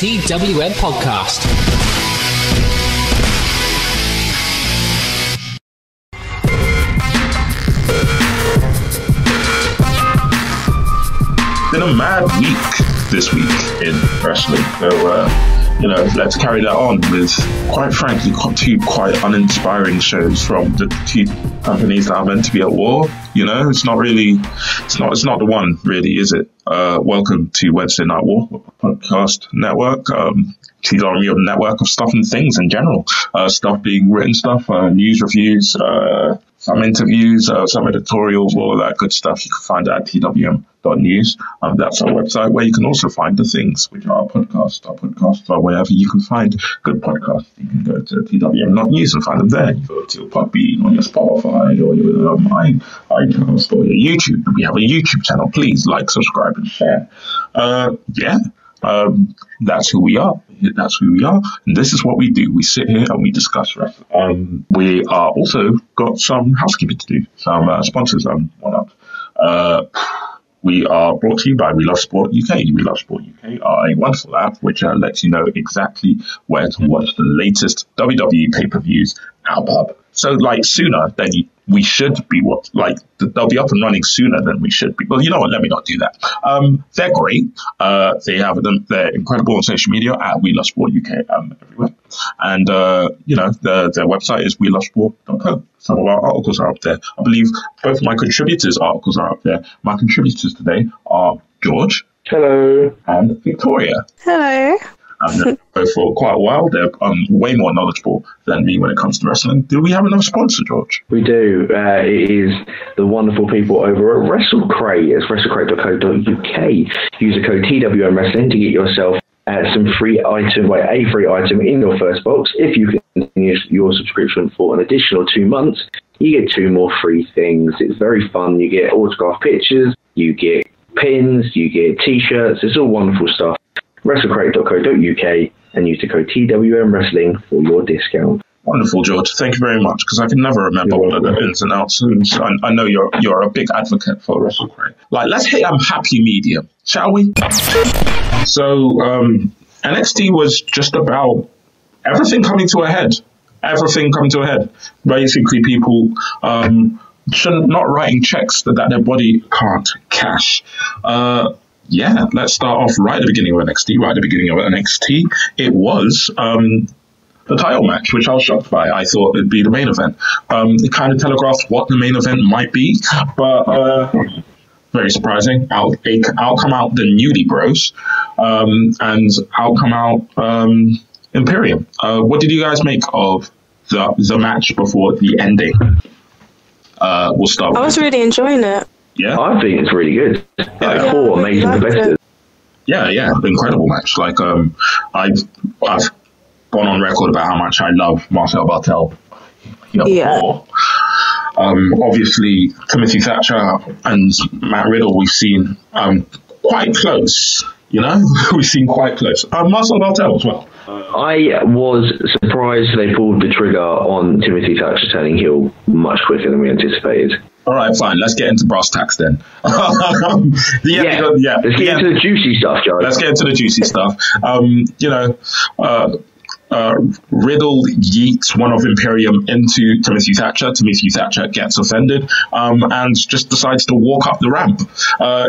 TWM podcast. Been a mad week this week in wrestling, so you know, let's carry that on with, quite frankly, two quite uninspiring shows from the two companies that are meant to be at war. You know, it's not really, it's not the one, really, is it? Welcome to Wednesday Night War Podcast Network, TWM network of stuff and things in general, stuff being written, stuff, news reviews, some interviews, some editorials, all of that good stuff. You can find it at twm.news. That's our website where you can also find the things which are our podcasts. Our podcasts are wherever you can find good podcasts. You can go to twm.news and find them there. You go to Podbean on your Spotify or your iTunes or your YouTube. We have a YouTube channel. Please like, subscribe, and share. That's who we are. That's who we are, and this is what we do. We sit here and we discuss wrestling. We are also got some housekeeping to do, some sponsors and whatnot. We are brought to you by We Love Sport UK. We Love Sport UK are a wonderful app which lets you know exactly where to watch the latest WWE pay-per-views out of. So, like, sooner than we should be, they'll be up and running sooner than we should be. Well, you know what? Let me not do that. They're great. They have them. They're incredible on social media at We Love Sport UK everywhere. And you know, their website is welovesport.com. Some of our articles are up there. I believe both my contributors' articles are up there. My contributors today are George. Hello. And Victoria. Hello. For quite a while. They're way more knowledgeable than me when it comes to wrestling. Do we have another sponsor, George? We do. It is the wonderful people over at WrestleCrate. It's WrestleCrate.co.uk. Use the code TWM Wrestling to get yourself some free item, a free item in your first box. If you continue your subscription for an additional 2 months, you get 2 more free things. It's very fun. You get autographed pictures, you get pins, you get t-shirts. It's all wonderful stuff. WrestleCrate.co.uk and use the code TWM Wrestling for your discount. Wonderful, George. Thank you very much, because I can never remember what the ins and outs. I know you're a big advocate for WrestleCrate. Like, let's hit happy medium, shall we? So NXT was just about everything coming to a head. Everything coming to a head. Basically, people shouldn't not writing checks that their body can't cash. Yeah, let's start off right at the beginning of NXT. Right at the beginning of NXT, it was the title match, which I was shocked by. I thought it'd be the main event. It kind of telegraphed what the main event might be, but very surprising. Out come out the Nudie Bros, and out come out Imperium. What did you guys make of the match before the ending? We'll start. I was really enjoying it. Yeah, I think it's really good. Like, 4 amazing competitors. Yeah, incredible match. Like, I've gone on record about how much I love Marcel Barthel. Before. Obviously, Timothy Thatcher and Matt Riddle, we've seen quite close. You know, we've seen quite close. Marcel Barthel as well. I was surprised they pulled the trigger on Timothy Thatcher turning heel much quicker than we anticipated. All right, fine. Let's get into brass tacks then. Let's get into the juicy stuff, Joe. Let's get into the juicy stuff. You know, Riddle yeets one of Imperium into Timothy Thatcher. Timothy Thatcher gets offended and just decides to walk up the ramp.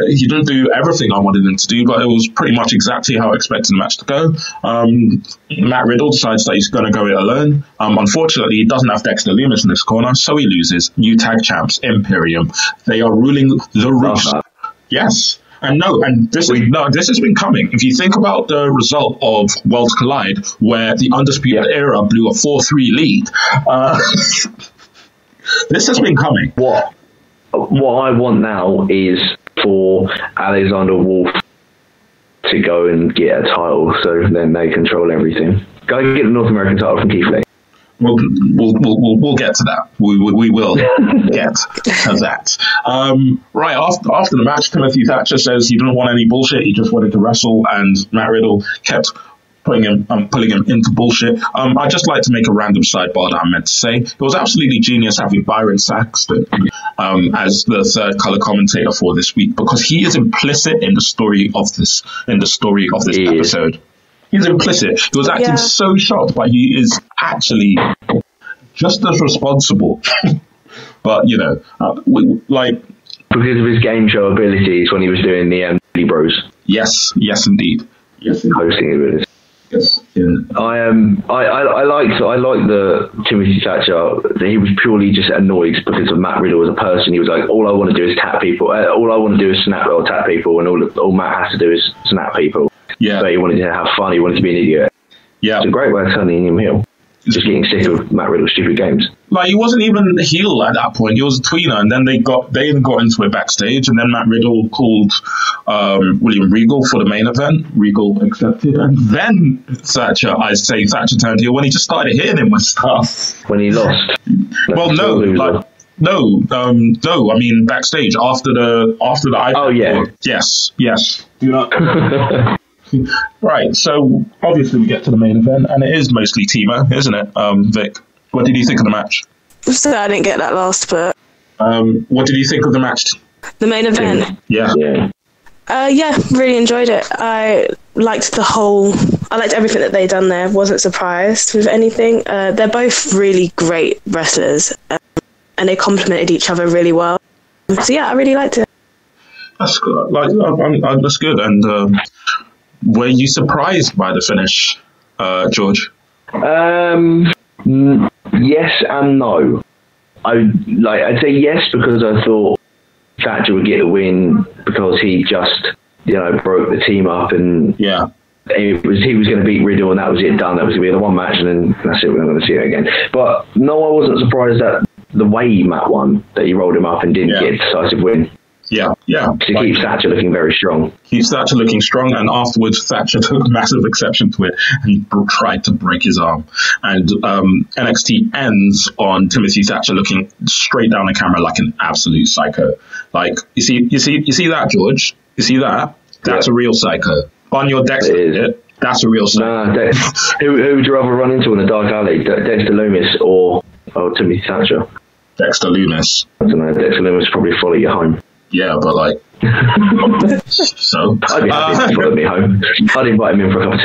He didn't do everything I wanted him to do, but it was pretty much exactly how I expected the match to go. Matt Riddle decides that he's going to go it alone. Unfortunately, he doesn't have Dexter Lumis in this corner, so he loses. New tag champs, Imperium. They are ruling the roost. Yes. And this has been coming. If you think about the result of Worlds Collide, where the Undisputed Era blew a 4-3 lead, this has been coming. What I want now is for Alexander Wolf to go and get a title, so then they control everything. Go and get a North American title from Keith Lee. We'll get to that. We will get to that. Right after the match, Timothy Thatcher says he didn't want any bullshit. He just wanted to wrestle, and Matt Riddle kept pulling him into bullshit. I'd just like to make a random sidebar that I meant to say. It was absolutely genius having Byron Saxton as the third color commentator for this week, because he is implicit in the story of this episode. he's implicit. He was acting so shocked, but he is actually just as responsible. But, you know, because of his game show abilities when he was doing the Daily Bros. Yes, indeed. Yes, indeed. Hosting abilities. Yes. Yeah. I liked the Timothy Thatcher. He was purely just annoyed because of Matt Riddle as a person. He was like, all I want to do is tap people. All I want to do is snap or tap people, and all Matt has to do is snap people. Yeah. But he wanted to have fun. He wanted to be an idiot. Yeah. It's a great way of turning him heel. Just getting sick of Matt Riddle's stupid games. Like, he wasn't even a heel at that point. He was a tweener, and then they got into it backstage, and then Matt Riddle called William Regal for the main event. Regal accepted, and then Thatcher turned heel when he just started hitting him with stuff. When he lost. No. I mean, backstage after the IPAC. Oh yeah. Board. Yes. Do not. Right, so obviously we get to the main event, and it is mostly Timo, isn't it? Vic, what did you think of the match? So I didn't get that last bit. What did you think of the match? The main event? Yeah. Yeah, really enjoyed it. I liked everything that they done there. Wasn't surprised with anything. They're both really great wrestlers, and they complemented each other really well. So yeah, I really liked it. That's good. That's good. And were you surprised by the finish, George? Yes and no. I'd say yes because I thought Thatcher would get the win because he just, you know, broke the team up and he was going to beat Riddle and that was it done. That was going to be the one match and then that's it. We're not going to see it again. But no, I wasn't surprised at the way Matt won, that he rolled him up and didn't get a decisive win. Yeah. To keep Thatcher looking very strong. Keeps Thatcher looking strong, and afterwards Thatcher took massive exception to it and tried to break his arm. And NXT ends on Timothy Thatcher looking straight down the camera like an absolute psycho. Like, you see that, George? You see that? That's a real psycho. On your Dexter, that's a real psycho. Nah, who would you rather run into in the dark alley? Dexter Lumis or Timothy Thatcher? Dexter Lumis. I don't know, Dexter Lumis probably follow you home. Yeah, but like, so I'd be happy to follow me home. I'd invite him in for a cup of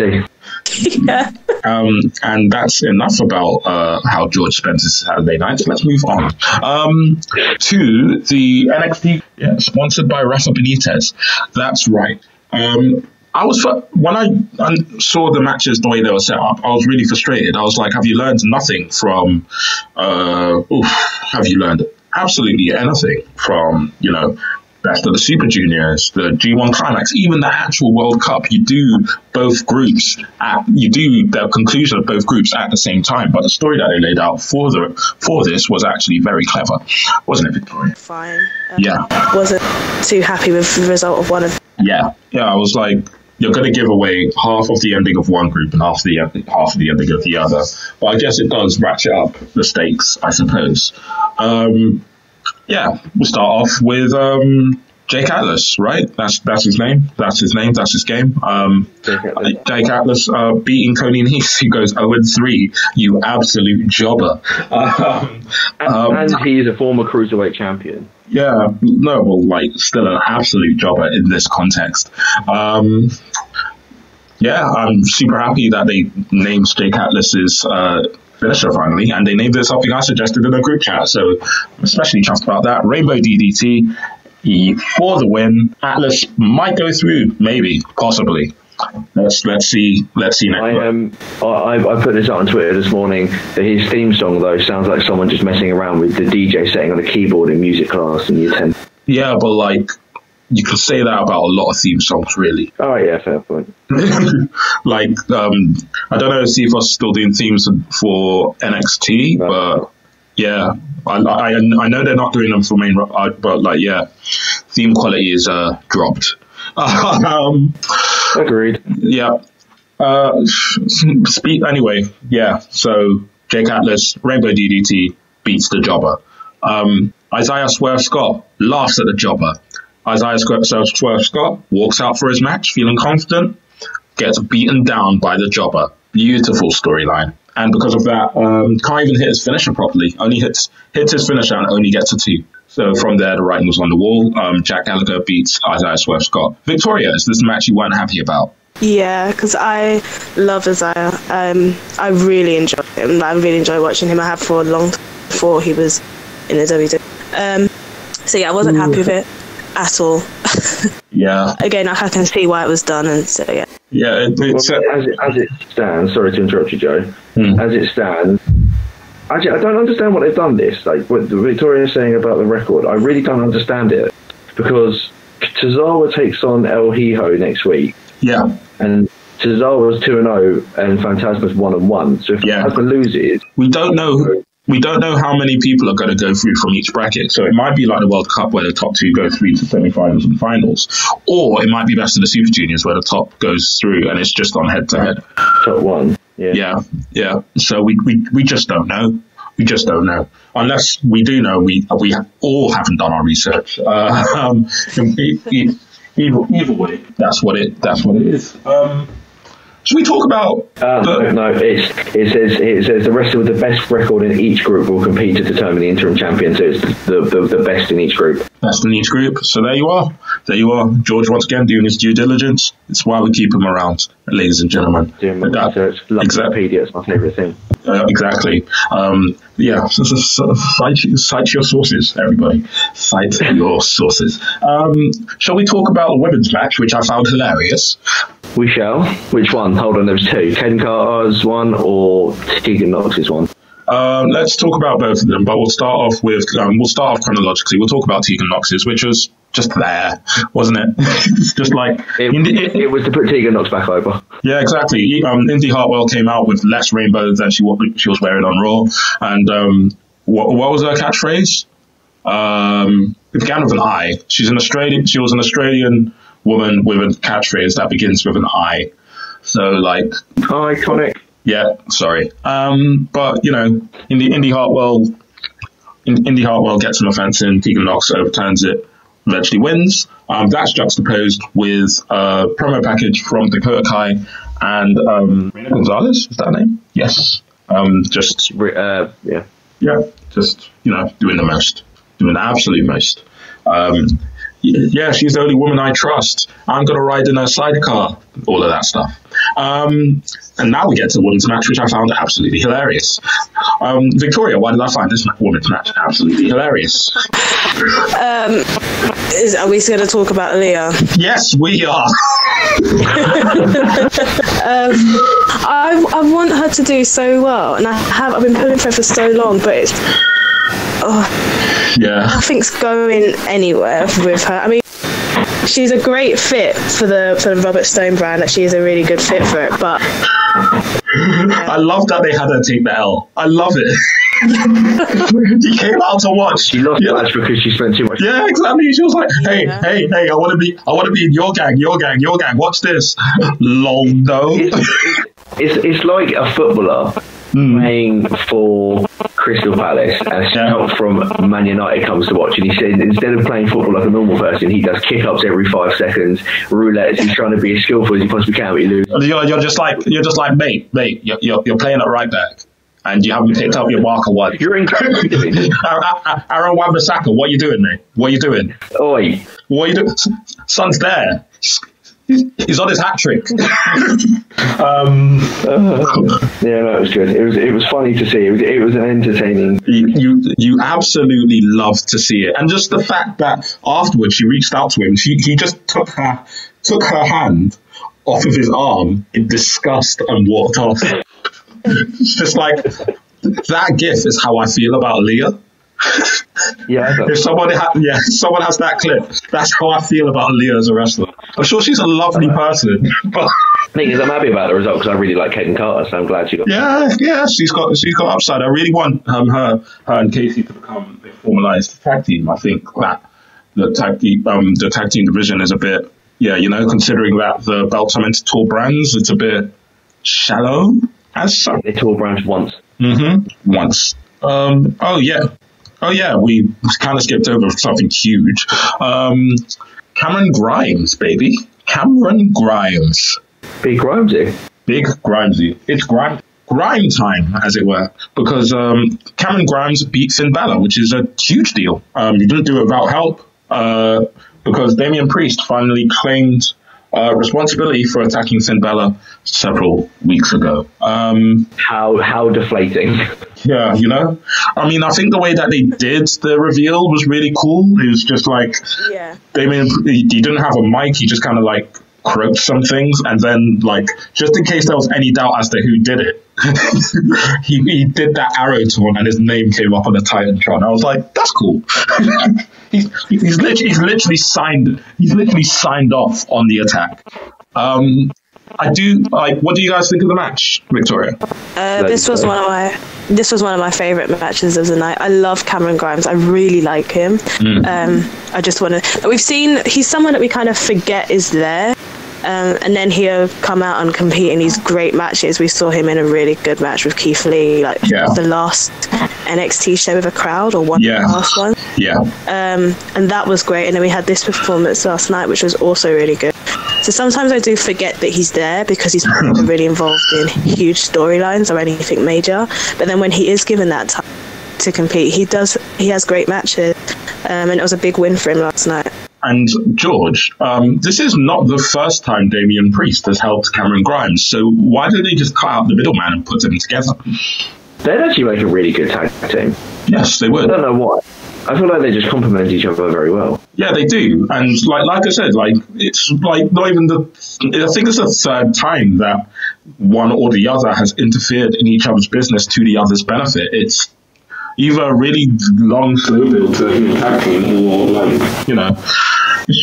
tea. Yeah. And that's enough about how George spends his Saturday nights. Let's move on to the NXT, sponsored by Rafa Benitez. That's right. When I saw the matches the way they were set up, I was really frustrated. I was like, have you learned nothing from? Have you learned absolutely anything from, you know, Best of the Super Juniors, the G1 Climax, even the actual World Cup? You do both groups the conclusion of both groups at the same time, but the story that they laid out for this was actually very clever, wasn't it, Victoria? Fine. Wasn't too happy with the result of one of them. I was like, you're going to give away half of the ending of one group and half of the ending of the other. But I guess it does ratchet up the stakes, I suppose. We'll start off with Jake Atlas, right? That's his name. That's his name. That's his game. Jake Atlas beating Coney Neese, who goes 0-3. You absolute jobber. And he is a former Cruiserweight champion. Yeah, no, well, like, still an absolute jobber in this context. I'm super happy that they named Jake Atlas's finisher finally, and they named it something I suggested in a group chat, so I'm especially chuffed about that. Rainbow DDT for the win. Atlas might go through, maybe, possibly. Let's see next. I put this up on Twitter this morning. His theme song though sounds like someone just messing around with the DJ setting on a keyboard in music class in year 10. Yeah, but like, you could say that about a lot of theme songs, really. Oh yeah, fair point. Like, I don't know if C4 is still doing themes for NXT, no. But yeah, I know they're not doing them for main, but like, yeah, theme quality is dropped. Agreed. Yeah. Anyway, yeah. So Jake Atlas, Rainbow DDT beats the jobber. Isaiah Swerve Scott laughs at the jobber. Isaiah Swerve Scott walks out for his match, feeling confident. Gets beaten down by the jobber. Beautiful storyline. And because of that, can't even hit his finisher properly. Only hits his finisher and only gets a 2. So from there, the writing was on the wall. Jack Gallagher beats Isaiah Swerve Scott. Victoria, is this match you weren't happy about? Yeah, because I love Isaiah. I really enjoy him. I really enjoy watching him. I have for a long time before he was in the WWE. So yeah, I wasn't happy with it at all. Yeah. Again, I can see why it was done, and so yeah. Yeah, it's, well, as it stands, sorry to interrupt you, Joe. As it stands, actually, I don't understand what they've done this. Like what Victoria's saying about the record, I really don't understand it, because Tozawa takes on El Hijo next week. Yeah. And Tozawa's 2-0 and Phantasma's 1-1. So if Phantasma loses, we don't know how many people are going to go through from each bracket. So it might be like the World Cup where the top two go through to semi-finals and finals, or it might be Best of the Super Juniors where the top goes through and it's just on head-to-head. Top one. Yeah. Yeah. So we just don't know. We just don't know. Unless we do know, we all haven't done our research. Either way, that's what it is. Should we talk about? It says the wrestler with the best record in each group will compete to determine the interim champion. So it's the best in each group. Best in each group. So there you are. George once again doing his due diligence. It's why we keep him around, ladies and gentlemen. Doing my research. Exactly. It's my favourite thing. Exactly. Yeah. Cite your sources, everybody. Cite your sources. Shall we talk about the women's match, which I found hilarious? We shall. Which one? Hold on, there's two. Ken Carter's one or Tegan Knox's one? Let's talk about both of them, but we'll start off chronologically. We'll talk about Tegan Knox's, which was just there, wasn't it? Just like it was to put Tegan Knox back over. Yeah, exactly. Indy Hartwell came out with less rainbow than she was wearing on Raw, and what was her catchphrase? It began with an I. She was an Australian woman with a catchphrase that begins with an I. So like iconic. Yeah, sorry. But you know, Indy Hartwell gets an offense in, Tegan Knox overturns it, eventually wins. That's juxtaposed with a promo package from Dakota Kai and Rena Gonzalez, is that her name? Yes. Just you know, doing the most. Doing the absolute most. Yeah, she's the only woman I trust. I'm going to ride in her sidecar. All of that stuff. And now we get to the women's match, which I found absolutely hilarious. Victoria, why did I find this women's match absolutely hilarious? Are we going to talk about Aliyah? Yes, we are. I want her to do so well, and I've been pulling for her for so long, but it's... nothing's going anywhere with her. I mean, she's a great fit for the Robert Stone brand. Like, she is a really good fit for it. But I love that they had her take the L. I love it. She came out to watch. She lost the match because she spent too much. Yeah, exactly. She was like, hey, I want to be in your gang. Watch this. Lol, no. It's like a footballer playing for Crystal Palace, and a scout from Man United comes to watch, and he said instead of playing football like a normal person, he does kick-ups every 5 seconds, roulettes. He's trying to be as skillful as he possibly can, but he loses. You're just like mate. You're playing at right back, and you haven't picked up your marker one. You're incredible. Aaron Wan-Bissaka, what are you doing, mate? What are you doing? Oi! What are you doing? Son's there. He's on his hat trick. Yeah, no, it was good. It was funny to see. It was an entertaining. You absolutely loved to see it, and just the fact that afterwards she reached out to him. He just took her hand off of his arm in disgust and walked off. It's just like that gif is how I feel about Aliyah. Yeah, if someone has that clip, that's how I feel about Aliyah as a wrestler. I'm sure she's a lovely person, but I'm happy about the result because I really like Caden Carter, so I'm glad she got. Yeah, she's got upside. I really want her and Casey to become a formalized tag team. I think that the tag team division is a bit considering that the belts are meant to tour brands, it's a bit shallow as such. They tour brands once. Mm-hmm. Once. Oh yeah, we kind of skipped over something huge. Cameron Grimes, baby. Cameron Grimes. Big Grimesy. It's grime time, as it were, because Cameron Grimes beat Sin Bella, which is a huge deal. You didn't do it without help because Damian Priest finally claimed responsibility for attacking Sin Bella several weeks ago. How deflating. Yeah, you know? I mean, I think the way that they did the reveal was really cool. It was just like, yeah. Damian, he didn't have a mic. He just kind of like croaked some things. And then, like, just in case there was any doubt as to who did it, he did that arrow to him and his name came up on the Titantron. I was like, that's cool. he's literally signed off on the attack. What do you guys think of the match, Victoria? This was one of my favourite matches of the night. I love Cameron Grimes. I really like him. I just want to... We've seen... He's someone that we kind of forget is there. And then he'll come out and compete in these great matches. We saw him in a really good match with Keith Lee, like the last NXT show with a crowd, or one of the last ones. Yeah. And that was great. And then we had this performance last night, which was also really good. So sometimes I do forget that he's there because he's really involved in huge storylines or anything major. But then when he is given that time to compete, he has great matches. And it was a big win for him last night. And George, this is not the first time Damian Priest has helped Cameron Grimes, so why don't they just cut out the middleman and put them together? They'd actually make a really good tag team. Yes, they would. I don't know why. I feel like they just complement each other very well. Yeah, they do. And like I said, like it's like not even the... I think it's the third time that one or the other has interfered in each other's business to the other's benefit. It's either a really long slow build to a tag team, or like, you know... It's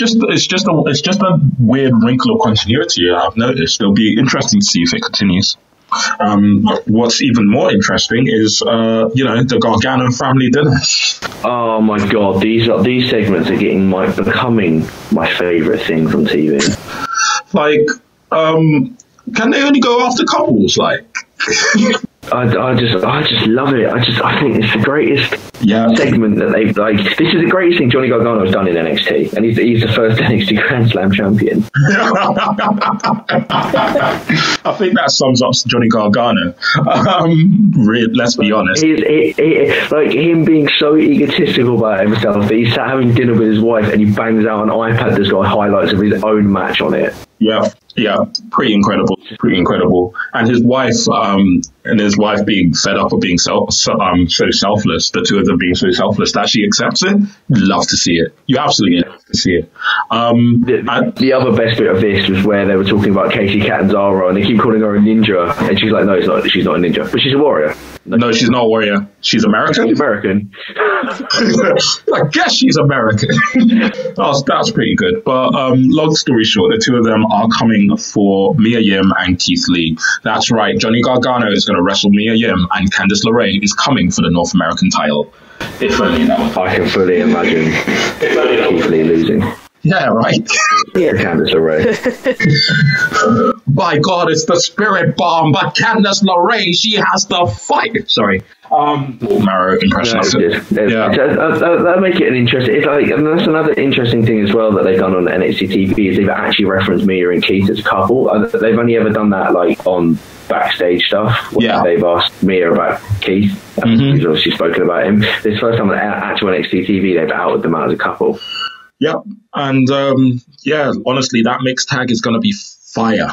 just a weird wrinkle of continuity I've noticed. It'll be interesting to see if it continues. What's even more interesting is, the Gargano family dinner. Oh my God, these segments are becoming my favourite thing from TV. Like, can they only go after couples? Like, I just love it. I think it's the greatest segment that they've, like, this is the greatest thing Johnny Gargano has done in NXT, and he's the first NXT Grand Slam champion. I think that sums up Johnny Gargano. Let's be honest. Like, him being so egotistical about himself that he's sat having dinner with his wife and he bangs out an iPad that's got highlights of his own match on it. Yeah, pretty incredible. And his wife being fed up of being so selfless, the two of them being so selfless that she accepts it. Love to see it. You absolutely love to see it. The other best bit of this was where they were talking about Casey Catanzaro and they keep calling her a ninja, and she's like, no, she's not a ninja, but she's a warrior. No, she's not a warrior. She's American. She's American. I guess she's American. That's pretty good. But long story short, the two of them are coming for Mia Yim and Keith Lee. That's right. Johnny Gargano is going to wrestle Mia Yim, and Candice LeRae is coming for the North American title. If only that. I can fully imagine Keith Lee losing. Yeah, right. Yeah. Candice LeRae. By God, it's the spirit bomb, but Candice LeRae, she has the fight. Sorry. Marrow impression. That makes it an interesting... It's like, and that's another interesting thing as well that they've done on NXT TV is they've actually referenced Mia and Keith as a couple. They've only ever done that like on backstage stuff where they've asked Mia about Keith. He's obviously spoken about him. This first time on actual NXT TV, they've outed them out as a couple. Yep, and honestly, that mixed tag is going to be fire.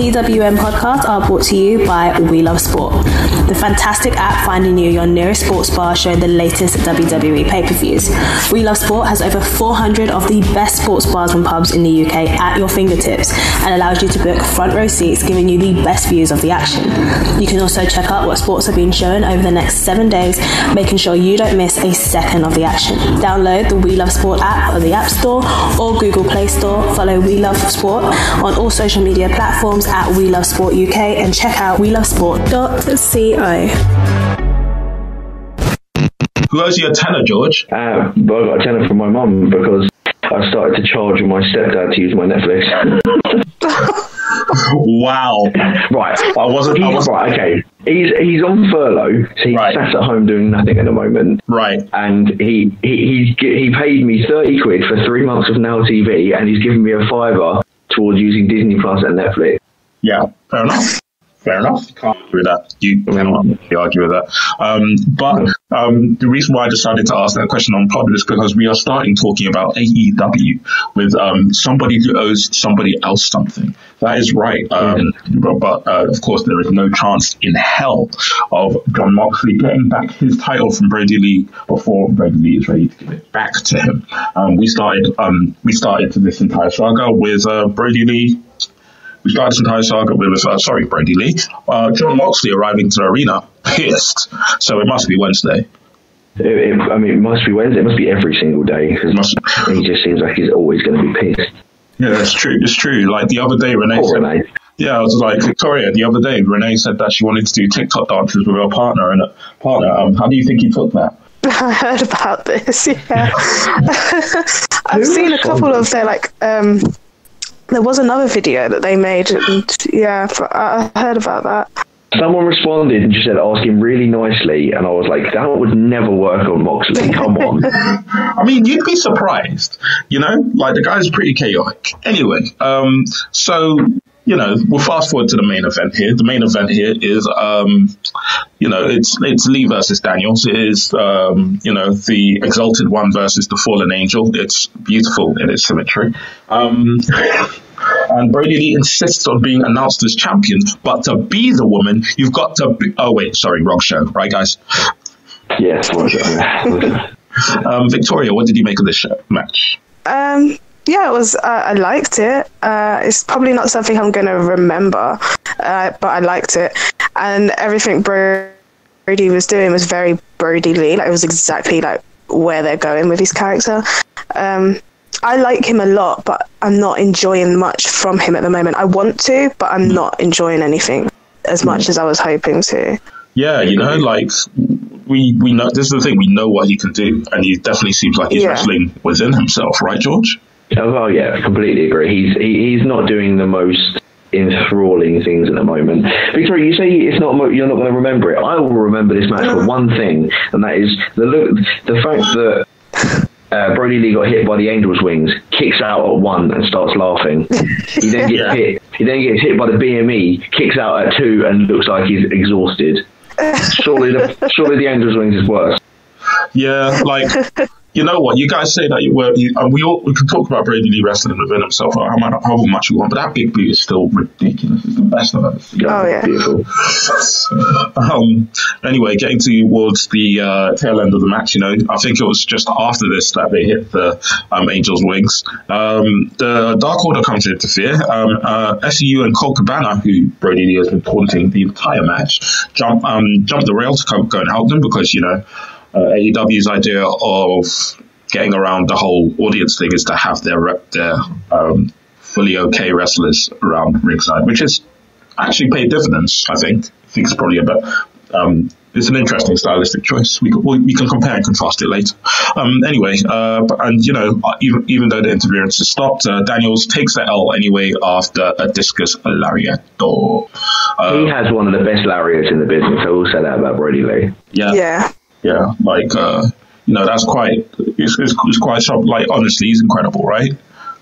TWM podcasts are brought to you by We Love Sport, the fantastic app finding you your nearest sports bar showing the latest WWE pay-per-views. We Love Sport has over 400 of the best sports bars and pubs in the UK at your fingertips and allows you to book front row seats, giving you the best views of the action. You can also check out what sports are being shown over the next 7 days, making sure you don't miss a second of the action. Download the We Love Sport app on the App Store or Google Play Store. Follow We Love Sport on all social media platforms at We Love Sport UK and check out welovesport.co. Who owes you a tenner, George? Well, I got a tenner from my mum because I started to charge my stepdad to use my Netflix. Wow. Right. I wasn't right, okay. He's on furlough, so he's sat at home doing nothing at the moment. Right. And he paid me 30 quid for 3 months of Now TV, and he's given me a £5 towards using Disney Plus and Netflix. Yeah, fair enough. fair enough. You can't argue with that. You cannot argue with that. But the reason why I decided to ask that question on pod is because we are starting talking about AEW with somebody who owes somebody else something. That is right. But of course, there is no chance in hell of John Moxley getting back his title from Brodie Lee before Brodie Lee is ready to give it back to him. We started this entire saga with Brodie Lee. We started this entire saga with, Brodie Lee, John Moxley arriving to the arena, pissed. So it must be Wednesday. It must be Wednesday. It must be every single day, because he just seems like he's always going to be pissed. Yeah, that's true. It's true. Like the other day, Renee. Yeah, I was like, Victoria, the other day, Renee said that she wanted to do TikTok dances with her partner. And how do you think he took that? I heard about this, yeah. I've seen a couple of their, there was another video that they made, and yeah, I heard about that. Someone responded and just said, ask him really nicely, and I was like, that would never work on Moxley, come on. I mean, you'd be surprised, the guy's pretty chaotic. Anyway, so, we'll fast forward to the main event here. The main event here is, it's Lee versus Daniels. It is, the Exalted One versus the Fallen Angel. It's beautiful in its symmetry. And Brodie Lee insists on being announced as champion, but to be the woman, you've got to be... Oh, wait, sorry, wrong show. Right, guys? Yes. Victoria, what did you make of this match? Yeah, it was... I liked it. It's probably not something I'm going to remember, but I liked it. And everything Brodie was doing was very Brodie Lee. It was exactly, where they're going with his character. I like him a lot, but I'm not enjoying much from him at the moment. I want to, but I'm not enjoying anything as much as I was hoping to. Yeah, we know, this is the thing, we know what he can do, and he definitely seems like he's wrestling within himself, right, George? Oh, yeah, I completely agree. He's not doing the most enthralling things at the moment. Victoria, you say it's not, you're not going to remember it. I will remember this match for one thing, and that is the fact that Brodie Lee got hit by the Angel's Wings, kicks out at 1 and starts laughing. He then gets hit. He then gets hit by the BME, kicks out at 2 and looks like he's exhausted. Surely the Angel's Wings is worse. Yeah, you know what? You guys say that we can talk about Brodie Lee wrestling within himself. I might not however much we want, but that big boot is still ridiculous. It's the best I've ever seen. Oh, yeah. Beautiful. Anyway, getting towards the tail end of the match, I think it was just after this that they hit the Angel's Wings. The Dark Order comes to interfere. SCU and Colt Cabana, who Brodie Lee has been taunting the entire match, jump the rail to go and help them because, AEW's idea of getting around the whole audience thing is to have their fully okay wrestlers around ringside, which is actually paid dividends, I think. I think it's probably it's an interesting stylistic choice. We can compare and contrast it later. Even though the interference is stopped, Daniels takes the L anyway after a discus lariat. He has one of the best lariats in the business. I will say that about Brodie Lee. Yeah. Yeah. Yeah, that's quite. It's quite something. Honestly, he's incredible, right?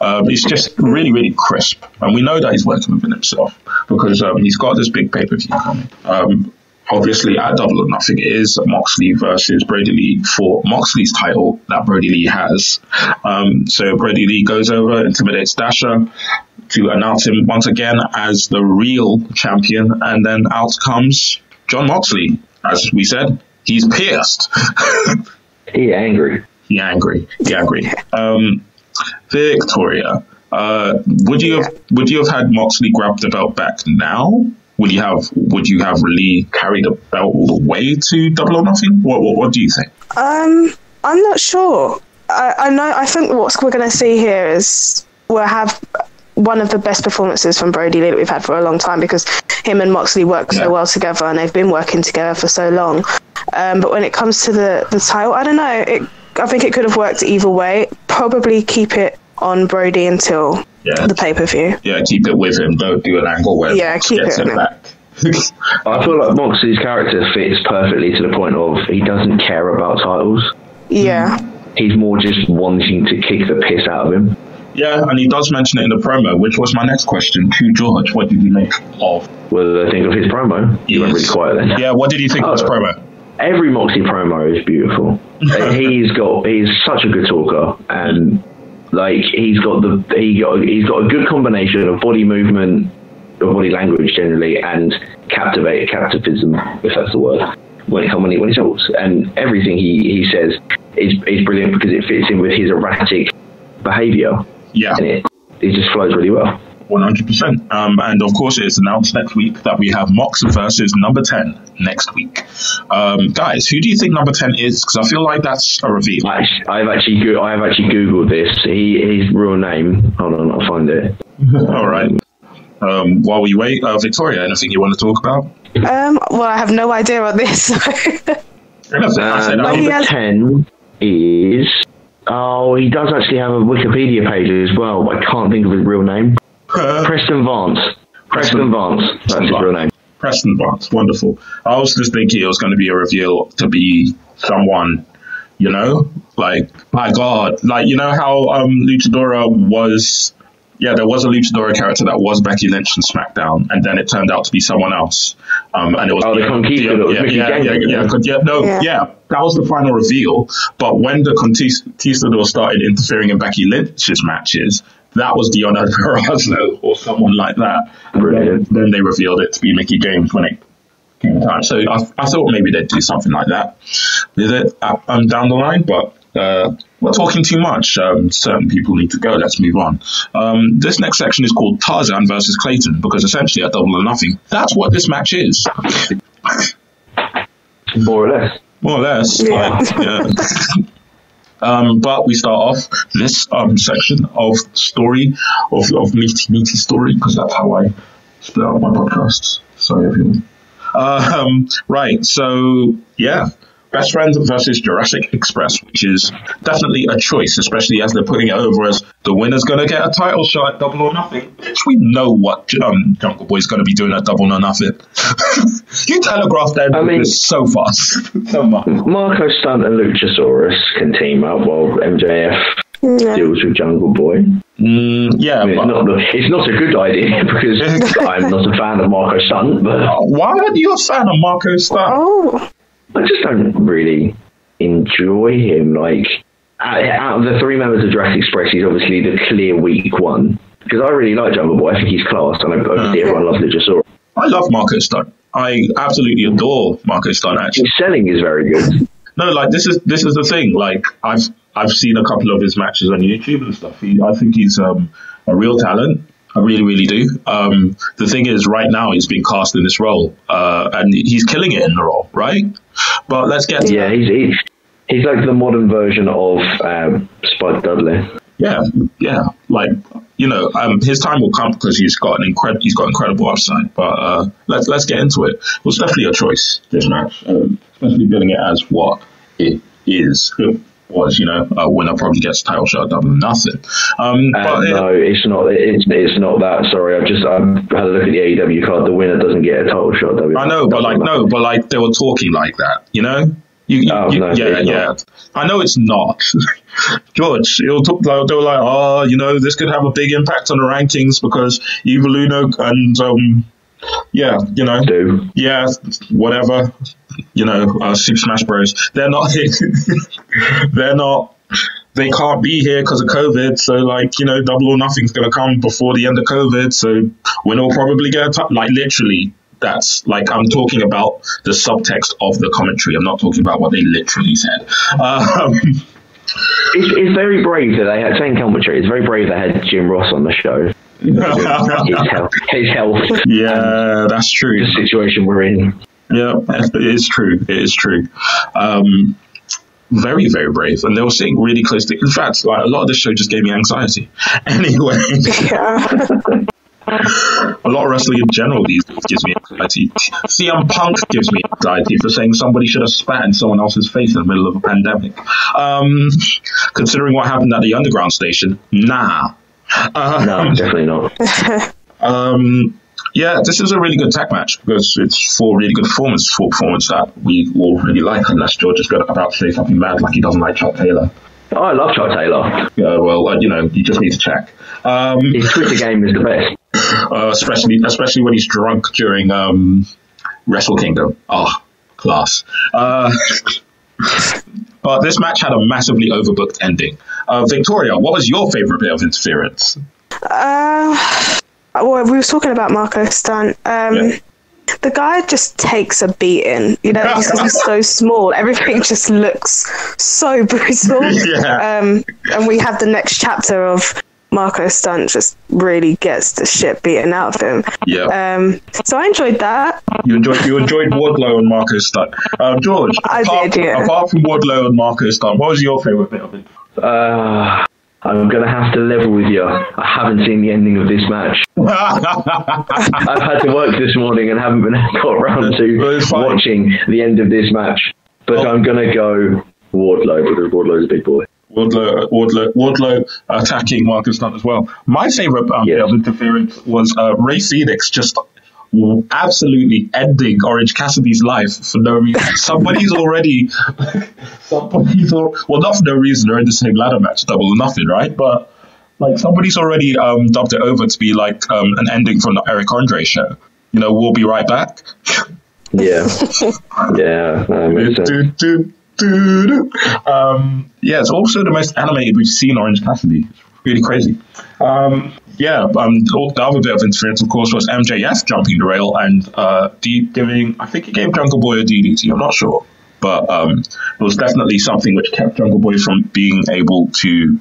It's just really, really crisp, and we know that he's working within himself because he's got this big pay-per-view coming. Obviously, at Double or Nothing, it is Moxley versus Brodie Lee for Moxley's title that Brodie Lee has. So Brodie Lee goes over, intimidates Thatcher to announce him once again as the real champion, and then out comes John Moxley, as we said. He's pissed. He angry. Victoria, would you have had Moxley grab the belt back now? Would you have Lee carry the belt all the way to Double or Nothing? What do you think? I'm not sure. I know. I think what we're going to see here is we'll have one of the best performances from Brodie Lee that we've had for a long time because him and Moxley work so well together, and they've been working together for so long. But when it comes to the title, I don't know. I think it could have worked either way. Probably keep it on Brodie until the pay-per-view. Yeah, keep it with him. Don't do an angle where Mox gets it back. I feel like Moxley's character fits perfectly to the point of he doesn't care about titles. Yeah. He's more just wanting to kick the piss out of him. Yeah, and he does mention it in the promo, which was my next question to George. What did you make of? What did I think of his promo? Yes. You went really quiet then. Yeah, what did you think of his promo? Every Moxley promo is beautiful. He's such a good talker, and like he's got a good combination of body movement, of body language generally, and captivism, if that's the word, when he talks. And everything he says is brilliant because it fits in with his erratic behaviour. Yeah, and it just flows really well. 100%. And of course, it's announced next week that we have Mox versus number 10 next week. Guys, who do you think number 10 is? Because I feel like that's a reveal. I've actually Googled this. His real name. Hold on, I'll find it. All right. While we wait, Victoria, anything you want to talk about? Well, I have no idea on this. So. Number 10 is... Oh, he does actually have a Wikipedia page as well, but I can't think of his real name. Preston Vance. Preston Vance. That's his real name. Preston Vance. Wonderful. I was just thinking it was going to be a reveal to be someone, you know, like, my God. Like, you know how Luchadora was... Yeah, there was a Luchadora character that was Becky Lynch in SmackDown, and then it turned out to be someone else. And it was the Conquista. That was the final reveal. But when the Conquistador started interfering in Becky Lynch's matches, that was Deonna Purrazzo or someone like that. Then they revealed it to be Mickie James when it came time. So I thought maybe they'd do something like that with it down the line, but. We're talking too much. Certain people need to go. Let's move on. This next section is called Tarzan versus Clayton, because essentially at Double or Nothing, that's what this match is. More or less. Yeah. But we start off this section of story, of meaty story, because that's how I split out my podcasts. Sorry, everyone. Right. So, yeah. Best Friends versus Jurassic Express, which is definitely a choice, especially as they're putting it over as the winner's going to get a title shot at Double or Nothing. Which we know what Jungle Boy's going to be doing at Double or Nothing. You telegraphed that so fast. So much. Marko Stunt and Luchasaurus can team up while MJF deals with Jungle Boy. It's not a good idea because I'm not a fan of Marko Stunt. But... Why aren't you a fan of Marko Stunt? Oh... I just don't really enjoy him. Like, out of the three members of Jurassic Express, he's obviously the clear weak one. Because I really like Jungle Boy. I think he's class, and obviously everyone loves Luchasaurus. I love Marko Stunt. I absolutely adore Marko Stunt. Actually, his selling is very good. No, like this is the thing. Like, I've seen a couple of his matches on YouTube and stuff. I think he's a real talent. I really, really do. The thing is, right now, he's being cast in this role, and he's killing it in the role, right? But let's get to that. He's like the modern version of Spike Dudley. Yeah. Like, you know, his time will come because he's got incredible upside. But let's get into it. It was definitely a choice, this match, especially building it as what it is. Was, you know, a winner probably gets a title shot, Double or Nothing. It's not that. Sorry, I had a look at the AEW card. The winner doesn't get a title shot. But they were talking like that, you know. Not. I know it's not. George, they were like, oh, you know, this could have a big impact on the rankings because Eva Luna and you know, whatever. You know, Super Smash Bros. They're not here. They can't be here because of COVID. So, like, you know, Double or Nothing's going to come before the end of COVID. So, we'll probably get literally, that's like, I'm talking about the subtext of the commentary. I'm not talking about what they literally said. It's very brave that they had same commentary. It's very brave they had Jim Ross on the show. His health. Yeah, that's true. The situation we're in. Yeah, it is true. Very, very brave. And they were sitting really close to... In fact, like, a lot of this show just gave me anxiety. Anyway. A lot of wrestling in general these days gives me anxiety. CM Punk gives me anxiety for saying somebody should have spat in someone else's face in the middle of a pandemic. Considering what happened at the Underground station, nah. No, definitely not. Yeah, this is a really good tag match because it's four performances that we all really like, unless George is about to say something bad like he doesn't like Chuck Taylor. I love Chuck Taylor. Yeah, well, you know, you just need to check. His Twitter game is the best. Especially when he's drunk during Wrestle Kingdom. Ah, oh, class. But this match had a massively overbooked ending. Victoria, what was your favourite bit of interference? Well, we were talking about Marko Stunt. Yeah. The guy just takes a beating, you know, because he's so small. Everything just looks so brutal. Yeah. And we have the next chapter of Marko Stunt just really gets the shit beaten out of him. Yeah. So I enjoyed that. You enjoyed Wardlow and Marko Stunt. George, apart from Wardlow and Marko Stunt, what was your favourite bit of it? I'm going to have to level with you. I haven't seen the ending of this match. I've had to work this morning and haven't got around to watching the end of this match. But I'm going to go Wardlow, because Wardlow's a big boy. Wardlow attacking Marko Stunt as well. My favourite bit of interference was Ray Phoenix just absolutely ending Orange Cassidy's life for no reason. Well, not for no reason. They're in the same ladder match, Double or Nothing, right? But like somebody's already dubbed it over to be like an ending from the Eric Andre show. You know, we'll be right back. Yeah, yeah. Yeah, it's also the most animated we've seen Orange Cassidy. It's really crazy. The other bit of interference, of course, was MJF jumping the rail and I think he gave Jungle Boy a DDT, I'm not sure. But it was definitely something which kept Jungle Boy from being able to,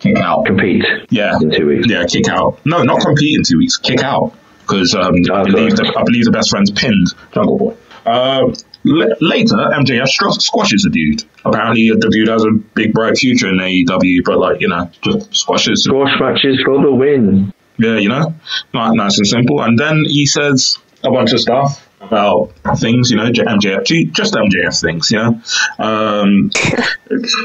kick out. Compete. Yeah. In 2 weeks. Yeah, kick out. No, not compete in 2 weeks. Kick out. Because I believe the best friends pinned Jungle Boy. Later, MJF squashes a dude. Apparently, the dude has a big, bright future in AEW, but, like, you know, just squashes. Squash matches for the win. Yeah, you know? Nice and simple. And then he says a bunch of stuff about things, you know, MJF, just MJF things, you know?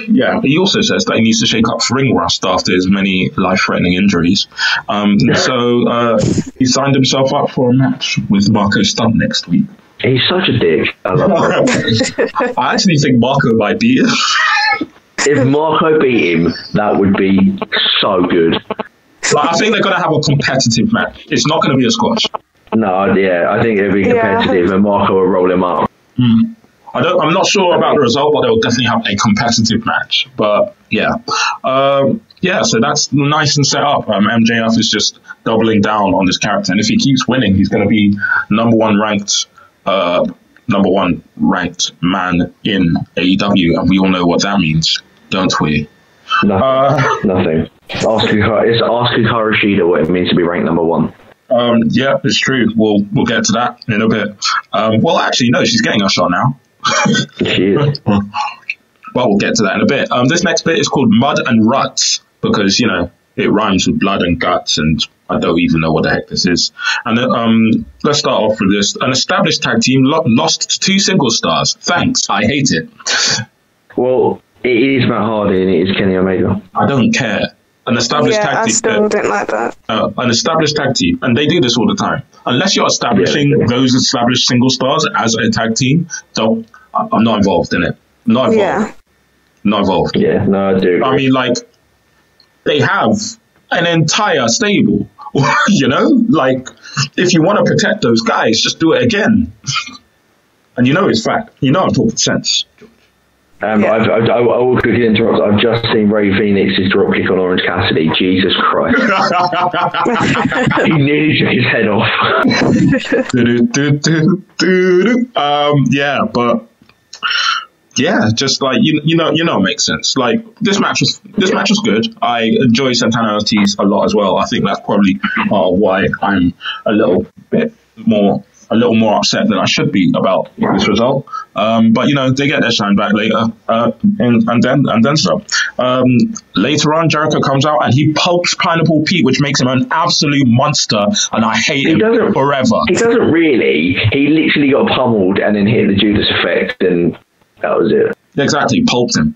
Yeah, he also says that he needs to shake up ring rust after his many life-threatening injuries. So he signed himself up for a match with Marko Stunt next week. He's such a dick. I love him. I actually think Marko might beat him. If Marko beat him, that would be so good. Like, I think they're going to have a competitive match. It's not going to be a squash. No, yeah, I think it'll be competitive, and Marko will roll him up. Mm. I'm not sure about the result, but they'll definitely have a competitive match. But yeah, so that's nice and set up. MJF is just doubling down on this character, and if he keeps winning, he's going to be number one ranked man in AEW, and we all know what that means, don't we? Nothing. Ask Kukarashida what it means to be ranked number one. Yeah, it's true. We'll get to that in a bit. Well, actually, no, she's getting a shot now. She is. Well, we'll get to that in a bit. This next bit is called Mud and Ruts because, you know, it rhymes with blood and guts, and I don't even know what the heck this is. And let's start off with this. An established tag team lost to 2 single stars. Thanks, I hate it. Well, it is Matt Hardy and it is Kenny Omega. I don't care. An established tag team. I still don't like that. An established tag team, and they do this all the time. Unless you're establishing those established single stars as a tag team, I'm not involved in it. Not involved. Yeah. Not involved. Yeah, no, I do. I mean, like, they have an entire stable, you know? Like, if you want to protect those guys, just do it again. And you know it's fact. You know I'm talking sense. I will quickly interrupt. I've just seen Ray Phoenix's dropkick on Orange Cassidy. Jesus Christ. He nearly took his head off. Just like, you know, it makes sense. Like, this match was good. I enjoy Santana's tease a lot as well. I think that's probably why I'm a little more upset than I should be about this result. But, you know, they get their shine back later. Later on, Jericho comes out and he pulps Pineapple Pete, which makes him an absolute monster. And I hate him forever. He doesn't really. He literally got pummeled and then hit the Judas effect. And that was it. Exactly. Pulped him.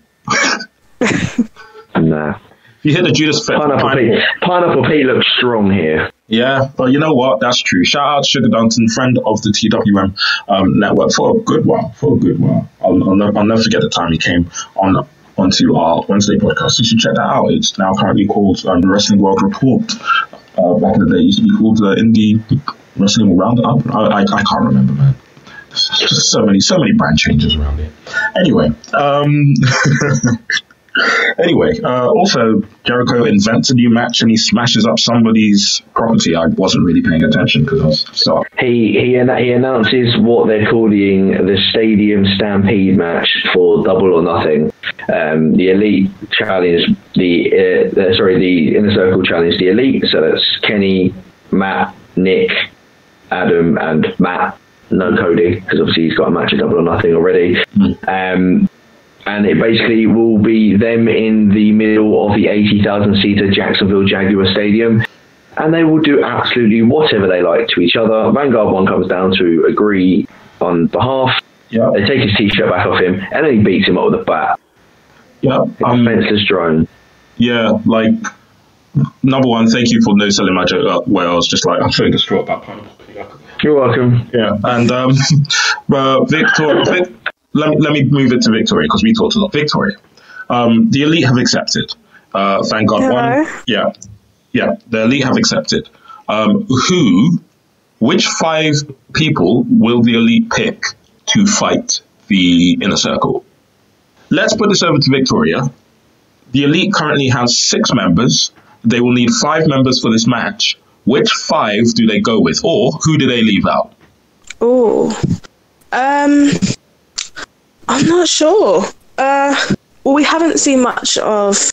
Nah. You hit the Judas effect. Pineapple Pete looks strong here. Yeah, but you know what? That's true. Shout out to Sugar Dunton, friend of the TWM network, for a good while. I'll never forget the time he came on onto our Wednesday podcast. You should check that out. It's now currently called the Wrestling World Report. Back in the day, it used to be called the Indie Wrestling Roundup. I can't remember, man. So many brand changes around here. Anyway, also Jericho invents a new match and he smashes up somebody's property. I wasn't really paying attention because I was stuck. He announces what they're calling the Stadium Stampede match for Double or Nothing. The Elite challenge the Inner Circle challenge the Elite. So that's Kenny, Matt, Nick, Adam, and Matt. No Cody, because obviously he's got a match of Double or Nothing already. And it basically will be them in the middle of the 80,000-seater Jacksonville Jaguar Stadium, and they will do absolutely whatever they like to each other. Vanguard One comes down to agree on behalf. Yep. They take his T-shirt back off him, and then he beats him up with a bat. Yeah, defenseless drone. Yeah, like, number one, thank you for no-selling my joke up where I was just like, I'm so distraught about that point. You're welcome. Yeah, and Victoria... Let me move it to Victoria because we talked a lot. Victoria, the Elite have accepted. Thank God. Hello. One. Yeah. The Elite have accepted. Which five people will the Elite pick to fight the Inner Circle? Let's put this over to Victoria. The Elite currently has 6 members. They will need 5 members for this match. Which 5 do they go with, or who do they leave out? I'm not sure. Well, we haven't seen much of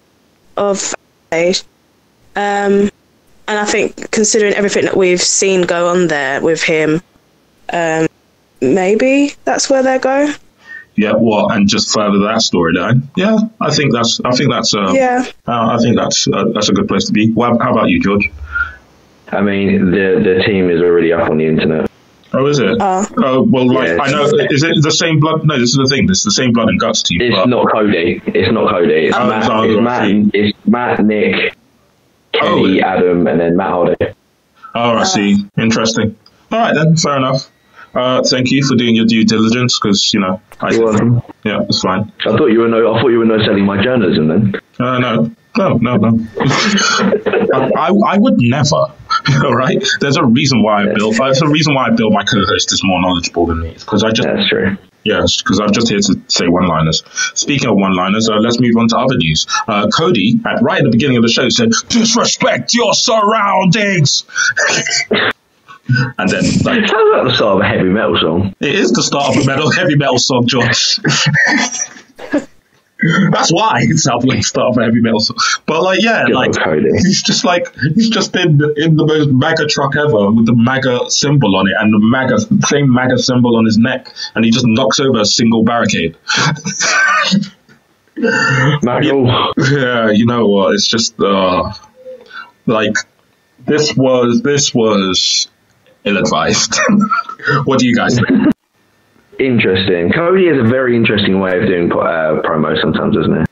Adelaide. And I think considering everything that we've seen go on there with him, maybe that's where they go. Yeah. Well, and just further that storyline. Yeah, I think that's. I think that's a good place to be. Well, how about you, George? I mean, the team is already up on the internet. Oh, is it? I know. Is it the same blood? No, this is the thing. This is the same blood and guts team. It's not Cody. It's Matt, Nick, Kenny, Adam, and then Matt Holiday. Oh, I see. Interesting. All right, then. Fair enough. Thank you for doing your due diligence, because you're welcome. Yeah, it's fine. I thought you were selling my journalism then. No. I would never. All right. There's a reason why I build my co-host is more knowledgeable than me. That's true. Yes, because I'm just here to say one-liners. Speaking of one-liners, let's move on to other news. Cody, right at the beginning of the show, said, "Disrespect your surroundings." And then, like, sounds like the start of a heavy metal song. It is the start of a heavy metal song, George. That's why it sounds like start of a heavy metal song. But he's just in the most MAGA truck ever with the MAGA symbol on it and the same MAGA symbol on his neck, and he just knocks over a single barricade. Yeah, you know what? It's just this was ill-advised. What do you guys think? Interesting. Cody has a very interesting way of doing promos sometimes, doesn't it?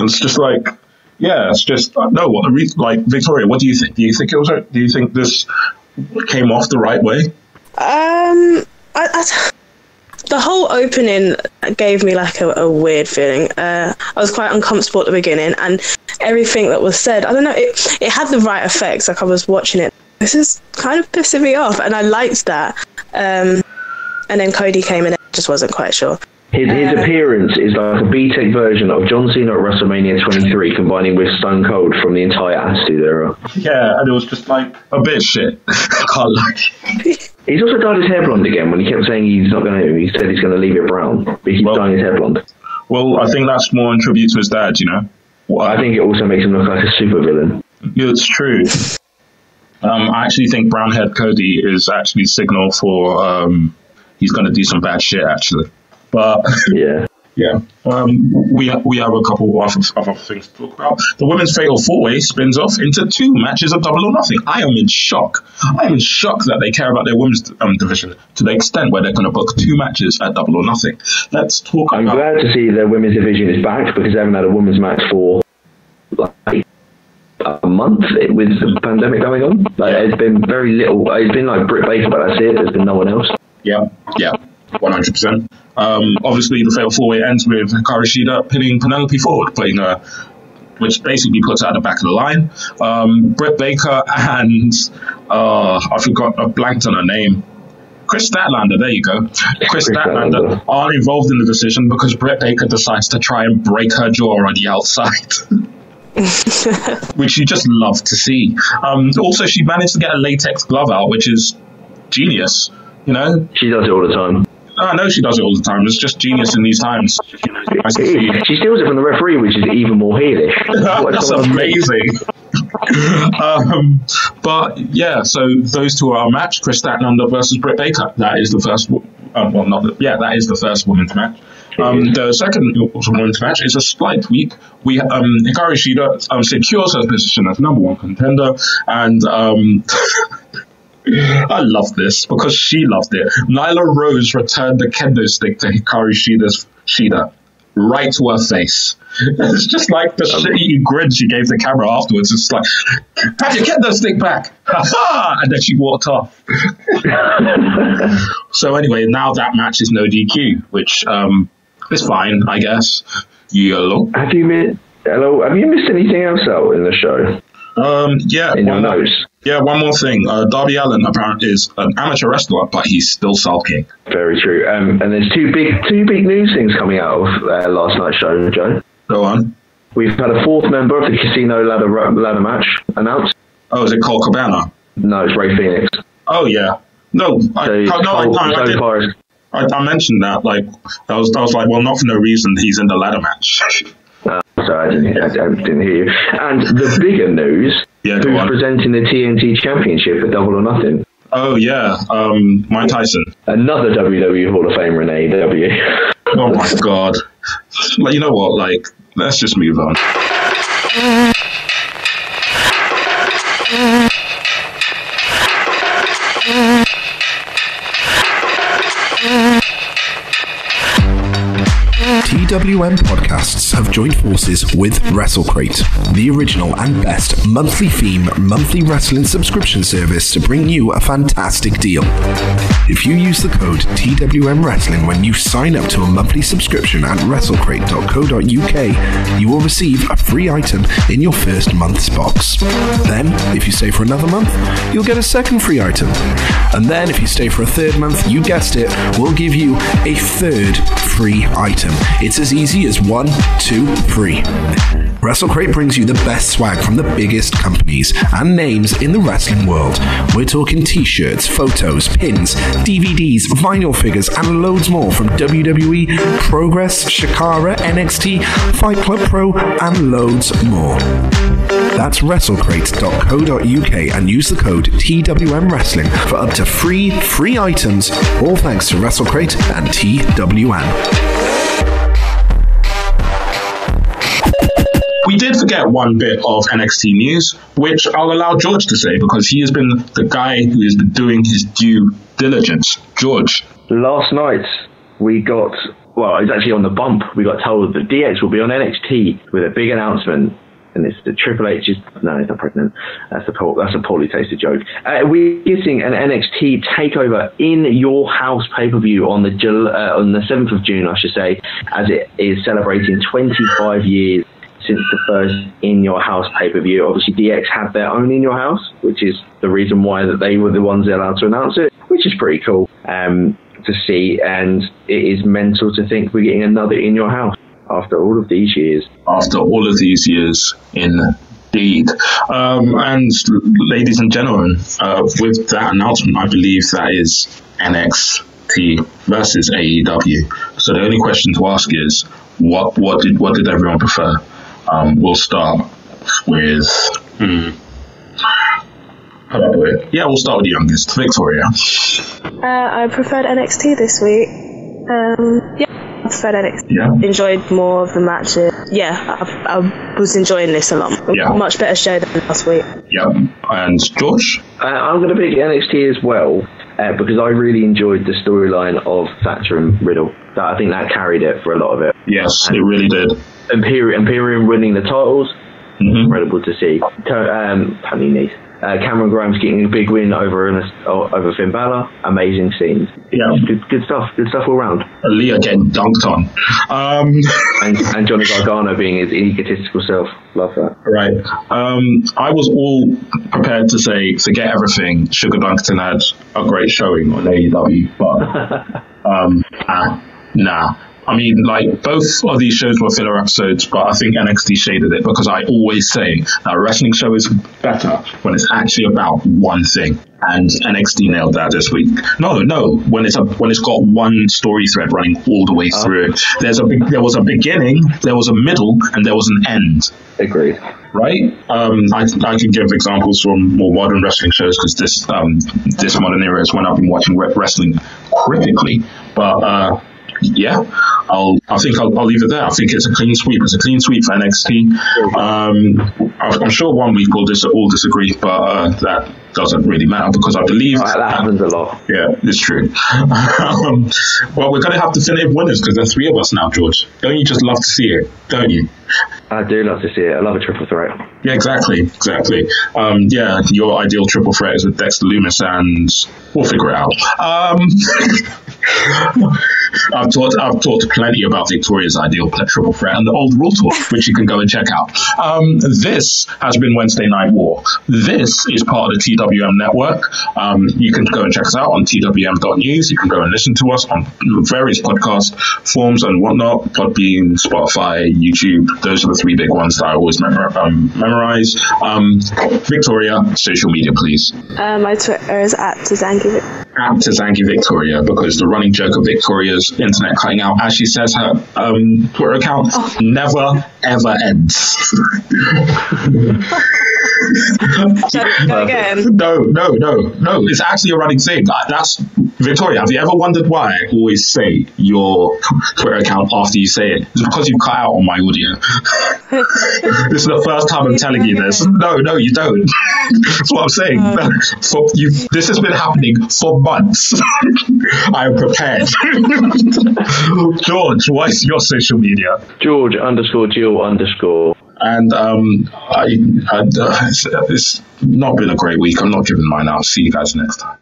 It's just like, yeah, it's just no. Like, Victoria, what do you think? Do you think this came off the right way? The whole opening gave me like a weird feeling. I was quite uncomfortable at the beginning, and everything that was said, I don't know, it had the right effects. Like, I was watching it. This is kind of pissing me off, and I liked that. And then Cody came in and I just wasn't quite sure. His appearance is like a BTEC version of John Cena at WrestleMania 23 combining with Stone Cold from the entire Attitude Era. Yeah, and it was just like a bit of shit. I can't lie. He's also dyed his hair blonde again when he kept saying he's not going to, he said he's going to leave it brown, but he's dyeing his hair blonde. Well, I think that's more in tribute to his dad, you know? Well, I think it also makes him look like a supervillain. Yeah, it's true. I actually think brown-haired Cody is actually signal for... he's going to do some bad shit, actually. But, yeah. We have a couple of other things to talk about. The women's fatal four-way spins off into 2 matches of Double or Nothing. I am in shock. I am in shock that they care about their women's division to the extent where they're going to book 2 matches at Double or Nothing. Let's talk about... I'm glad to see their women's division is back, because they haven't had a women's match for, like, a month with the pandemic going on. Like, there's been very little... It's been like Britt Baker, but that's it. There's been no one else. Yeah, 100%. Obviously, the fatal four-way ends with Hikaru Shida pinning Penelope Ford, playing her, which basically puts her at the back of the line. Britt Baker and I forgot, I blanked on her name. Chris Statlander, there you go. Chris Statlander aren't involved in the decision because Britt Baker decides to try and break her jaw on the outside. Which you just love to see. Also, she managed to get a latex glove out, which is genius. You know, she does it all the time. I know she does it all the time. It's just genius in these times. She steals it from the referee, which is even more heelish. That's amazing. But yeah, so those two are our match: Chris Statlander versus Britt Baker. That is the first. That is the first women's match. The second women's match is a slight tweak. Hikaru Shida secures her position as number one contender, and I love this because she loved it. Nyla Rose returned the kendo stick to Hikaru Shida, right to her face. It's just like the shitty grin she gave the camera afterwards. It's like, have your kendo stick back! Ha-ha! And then she walked off. So anyway, now that match is no DQ, which is fine, I guess. Yolo. Have you missed anything else out in the show? In your notes. Yeah, one more thing. Darby Allin apparently is an amateur wrestler, but he's still sulking. Very true. And there's two big news things coming out of last night's show, Joe. Go on. We've had a fourth member of the Casino ladder match announced. Oh, is it Colt Cabana? No, it's Ray Phoenix. Oh yeah. I mentioned that. Like, I was like, well, not for no reason. He's in the ladder match. Sorry, I didn't hear you. And the bigger news. Yeah, who's presenting the TNT Championship at Double or Nothing? Oh, yeah. Mike Tyson. Another WWE Hall of Fame, Renee W. Oh, my God. Like, you know what? Like, let's just move on. TWM podcasts have joined forces with WrestleCrate, the original and best monthly theme, monthly wrestling subscription service to bring you a fantastic deal. If you use the code TWM Wrestling when you sign up to a monthly subscription at WrestleCrate.co.uk, you will receive a free item in your first month's box. Then, if you stay for another month, you'll get a second free item. And then, if you stay for a third month, you guessed it, we'll give you a third free item. It's as easy as 1, 2, 3. WrestleCrate brings you the best swag from the biggest companies and names in the wrestling world. We're talking t-shirts, photos, pins, DVDs, vinyl figures, and loads more from WWE, Progress, Shikara, NXT, Fight Club Pro, and loads more. That's WrestleCrate.co.uk and use the code TWM Wrestling for up to free items, all thanks to WrestleCrate and TWM. We did forget one bit of NXT news, which I'll allow George to say because he has been the guy who has been doing his due diligence. George. Last night, we got, well, it's actually on the bump, we got told that DX will be on NXT with a big announcement. And it's the Triple H is, no, he's not pregnant. That's a poorly tasted joke. We're getting an NXT takeover in your house pay-per-view on the 7th of June, I should say, as it is celebrating 25 years since the first In Your House pay-per-view. Obviously, DX had their own In Your House, which is the reason why that they were the ones allowed to announce it, which is pretty cool to see. And it is mental to think we're getting another In Your House after all of these years. After all of these years, indeed. And ladies and gentlemen, with that announcement, I believe that is NXT versus AEW. So the only question to ask is, what did everyone prefer? We'll start with... Yeah, we'll start with the youngest, Victoria. I preferred NXT this week. I preferred NXT. Yeah. Enjoyed more of the matches. Yeah, I was enjoying this a lot. Yeah. Much better show than last week. Yeah. And George? I'm going to pick NXT as well, because I really enjoyed the storyline of Thatcher and Riddle. I think that carried it for a lot of it. Yes, and it really did. Imperium winning the titles, incredible to see. Tony Nese Cameron Grimes getting a big win over Finn Balor. Amazing scenes. Yeah. Good stuff. Good stuff all round. Aliyah getting dunked on. And Johnny Gargano being his egotistical self. Love that. Right. I was all prepared to say, forget everything, Sugar Dunkerton had a great showing on AEW, but nah. I mean, like, both of these shows were filler episodes, but I think NXT shaded it because I always say that a wrestling show is better when it's actually about one thing. And NXT nailed that this week. No, when it's got one story thread running all the way through. There was a beginning, there was a middle, and there was an end. Agreed. Right? I can give examples from more modern wrestling shows because this modern era is when I've been watching wrestling critically. But yeah, I think I'll leave it there. I think it's a clean sweep. It's a clean sweep for NXT. I'm sure one week we'll all disagree, but that doesn't really matter because I believe that happens a lot. Yeah, it's true. Well, we're going to have definitive winners because there are three of us now, George. Don't you just love to see it? Don't you? I do love to see it. I love a triple threat. Yeah, exactly. Yeah, your ideal triple threat is with Dexter Lumis, and we'll figure it out. I've talked plenty about Victoria's ideal triple threat and the old rule talk, which you can go and check out. This has been Wednesday Night War. This is part of the TWM network. You can go and check us out on twm.news. You can go and listen to us on various podcast forms and whatnot, Podbean, Spotify, YouTube. Those are the three big ones that I always memorize. Victoria, social media, please. My Twitter is @Tazangi Victoria, because the running joke of Victoria's internet cutting out, as she says, her Twitter account never ever ends. No, it's actually a running thing. That's Victoria. Have you ever wondered why I always say your Twitter account after you say it? It's because you cut out on my audio. This is the first time I'm telling you this. No, you don't. That's what I'm saying. This has been happening for months. I am prepared. George, what is your social media? George_Jill_. And it's not been a great week. I'm not giving mine out. See you guys next time.